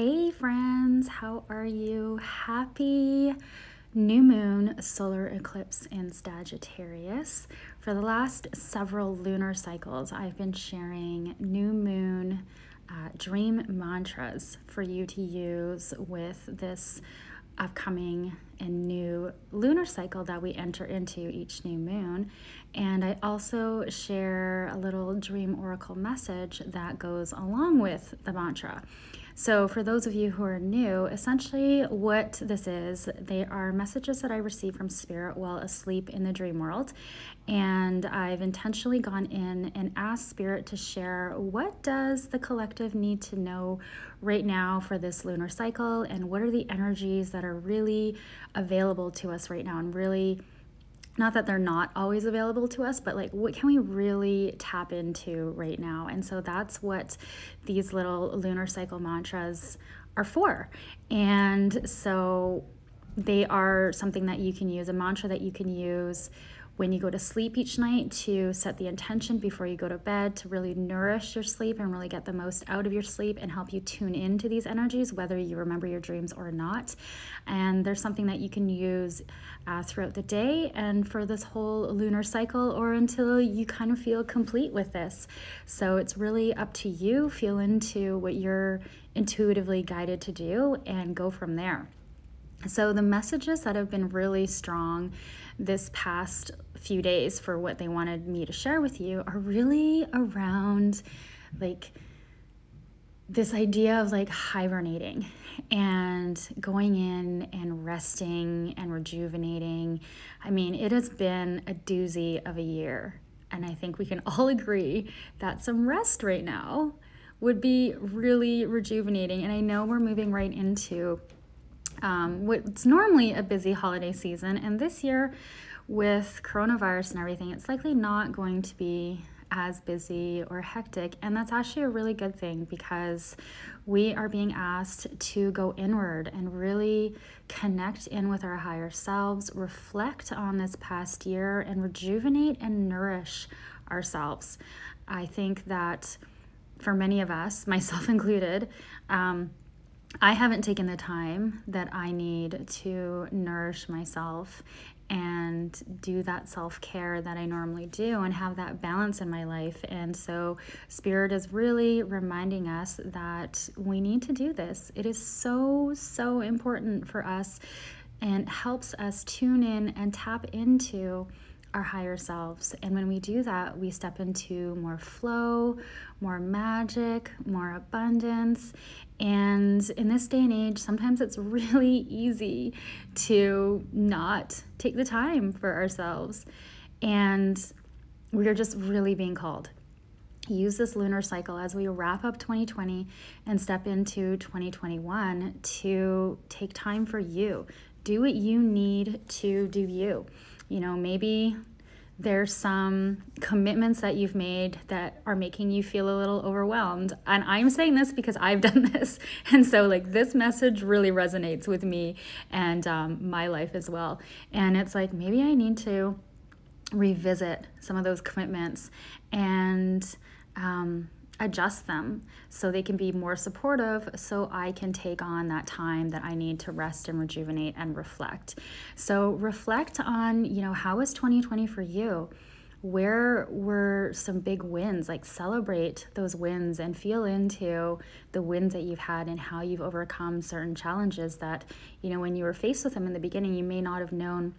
Hey friends, how are you? Happy new moon solar eclipse in Sagittarius. For the last several lunar cycles, I've been sharing new moon dream mantras for you to use with this upcoming and new lunar cycle that we enter into each new moon. And I also share a little dream oracle message that goes along with the mantra. So for those of you who are new, essentially what this is, they are messages that I receive from spirit while asleep in the dream world. And I've intentionally gone in and asked spirit to share what does the collective need to know right now for this lunar cycle, and what are the energies that are really available to us right now, and really, not that they're not always available to us, but like what can we really tap into right now? And so that's what these little lunar cycle mantras are for. And so they are something that you can use, a mantra that you can use when you go to sleep each night to set the intention before you go to bed to really nourish your sleep and really get the most out of your sleep and help you tune into these energies, whether you remember your dreams or not. And there's something that you can use throughout the day and for this whole lunar cycle or until you kind of feel complete with this. So it's really up to you, feel into what you're intuitively guided to do and go from there. So the messages that have been really strong this past few days for what they wanted me to share with you are really around like this idea of like hibernating and going in and resting and rejuvenating. I mean, it has been a doozy of a year, and I think we can all agree that some rest right now would be really rejuvenating. And I know we're moving right into what's normally a busy holiday season, and this year with coronavirus and everything, it's likely not going to be as busy or hectic, and that's actually a really good thing because we are being asked to go inward and really connect in with our higher selves, reflect on this past year, and rejuvenate and nourish ourselves. I think that for many of us, myself included, I haven't taken the time that I need to nourish myself and do that self-care that I normally do and have that balance in my life. And so spirit is really reminding us that we need to do this. It is so, so important for us and helps us tune in and tap into our higher selves. And when we do that, we step into more flow, more magic, more abundance. And in this day and age, sometimes it's really easy to not take the time for ourselves. And we are just really being called. Use this lunar cycle as we wrap up 2020 and step into 2021 to take time for you. Do what you need to do you. You know, maybe there's some commitments that you've made that are making you feel a little overwhelmed. And I'm saying this because I've done this. And so like this message really resonates with me and my life as well. And it's like, maybe I need to revisit some of those commitments and adjust them so they can be more supportive, so I can take on that time that I need to rest and rejuvenate and reflect. So reflect on, you know, how was 2020 for you? Where were some big wins? Like celebrate those wins and feel into the wins that you've had and how you've overcome certain challenges that, you know, when you were faced with them in the beginning, you may not have known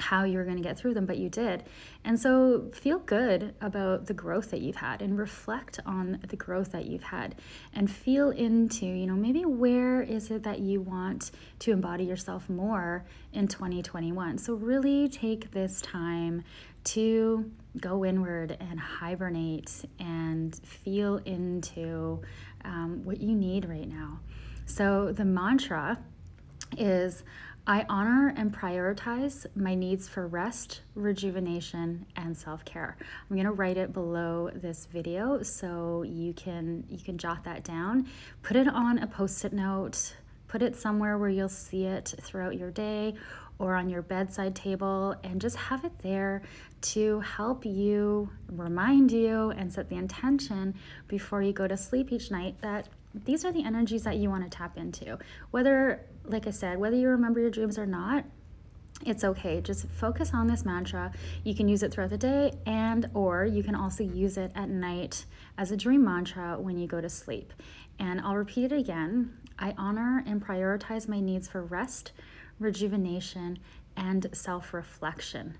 how you were going to get through them, but you did. And so feel good about the growth that you've had and reflect on the growth that you've had and feel into, you know, maybe where is it that you want to embody yourself more in 2021. So really take this time to go inward and hibernate and feel into what you need right now. So the mantra is, I honor and prioritize my needs for rest, rejuvenation, and self-care. I'm gonna write it below this video so you can jot that down. Put it on a Post-it note, put it somewhere where you'll see it throughout your day, or on your bedside table, and just have it there to help you, remind you, and set the intention before you go to sleep each night that these are the energies that you want to tap into. Whether, like I said, whether you remember your dreams or not, it's okay. Just focus on this mantra. You can use it throughout the day, and or you can also use it at night as a dream mantra when you go to sleep. And I'll repeat it again. I honor and prioritize my needs for rest, rejuvenation, and self-reflection.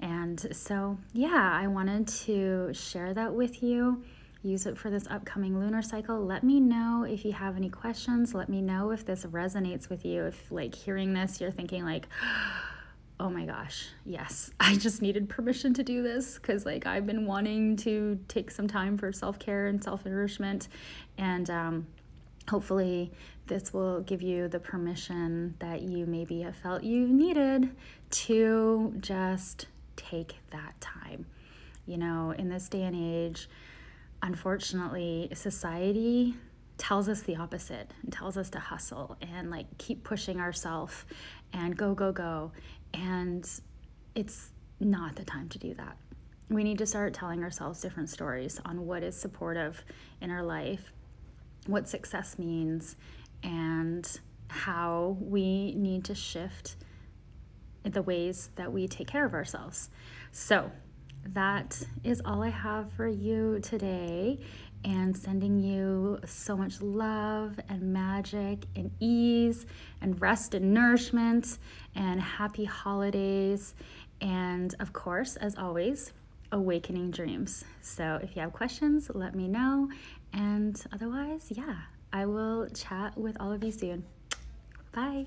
And so, yeah, I wanted to share that with you. Use it for this upcoming lunar cycle. Let me know if you have any questions. Let me know if this resonates with you. If, like, hearing this, you're thinking like, oh my gosh, yes, I just needed permission to do this, because like I've been wanting to take some time for self-care and self-nourishment, and hopefully this will give you the permission that you maybe have felt you needed to just take that time. You know, in this day and age, unfortunately, society tells us the opposite. It tells us to hustle and like keep pushing ourselves and go, go, go. And it's not the time to do that. We need to start telling ourselves different stories on what is supportive in our life, what success means, and how we need to shift the ways that we take care of ourselves. So that is all I have for you today, and sending you so much love and magic and ease and rest and nourishment and happy holidays, and of course, as always, awakening dreams. So if you have questions, let me know, and otherwise, yeah, I will chat with all of you soon. Bye.